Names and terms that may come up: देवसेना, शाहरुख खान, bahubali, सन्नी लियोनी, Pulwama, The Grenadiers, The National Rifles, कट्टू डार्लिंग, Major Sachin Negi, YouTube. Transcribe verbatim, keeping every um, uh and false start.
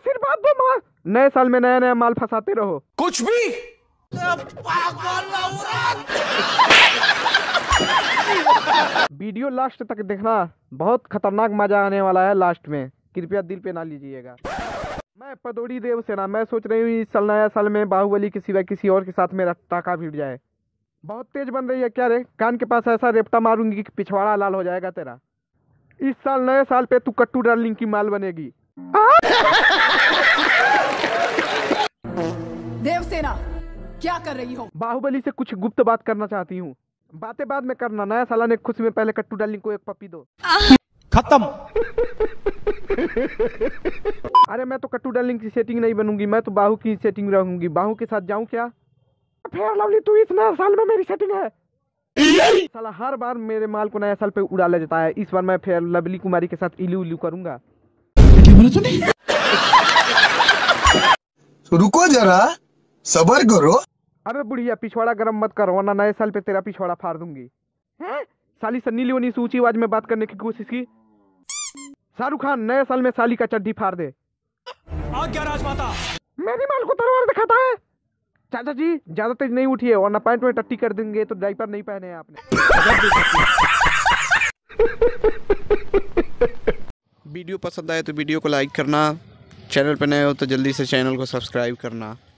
आशीर्वाद दो माँ, नए साल में नया नया माल फंसाते रहो। कुछ भी वीडियो लास्ट तक देखना, बहुत खतरनाक मजा आने वाला है लास्ट में, कृपया दिल पे ना लीजिएगा। मैं पदोड़ी देव सेना, मैं सोच रही हूँ इस साल नया साल में बाहुबली के सिवा किसी और के साथ मेरा टाका भिड़ जाए। बहुत तेज बन रही है क्या रे, कान के पास ऐसा रेपटा मारूंगी कि पिछवाड़ा लाल हो जाएगा तेरा। इस साल नए साल पे तू कट्टू डार्लिंग की माल बनेगी। देवसेना क्या कर रही हो? बाहुबली से कुछ गुप्त बात करना चाहती हूँ, बातें बाद में करना। नया साल ने खुश में पहले कट्टू डार्लिंग को एक पप्पी दो। खत्म। अरे मैं तो कट्टू डार्लिंग की सेटिंग नहीं बनूंगी, मैं तो बाहू की सेटिंग रहूंगी। बाहू के साथ जाऊँ क्या? फेयर लवली तू इस नए साल में मेरी सेटिंग है। साला हर बार मेरे माल को नया साल पे उड़ा ले जाता है, इस बार मैं फेयर लवली कुमारी के साथ इलू उलू करूंगा। तो रुको जरा, सबर करो। अबे बुढ़िया पिछवाड़ा गरम मत कर, वरना नए साल पे तेरा पिछवाड़ा फाड़ दूंगी। हैं? साली सन्नी लियोनी से ऊंची आवाज में बात करने की कोशिश की। शाहरुख खान नए साल में साली का चड्डी फाड़ दे। आज क्या राजमाता मेरी माल को तलवार दिखाता है। चाचा जी ज्यादा तेज नहीं उठिए, वरना पैंट में टट्टी कर देंगे, तो डायपर नहीं पहने हैं आपने। वीडियो पसंद आए तो वीडियो को लाइक करना, चैनल पर नए हो तो जल्दी से चैनल को सब्सक्राइब करना।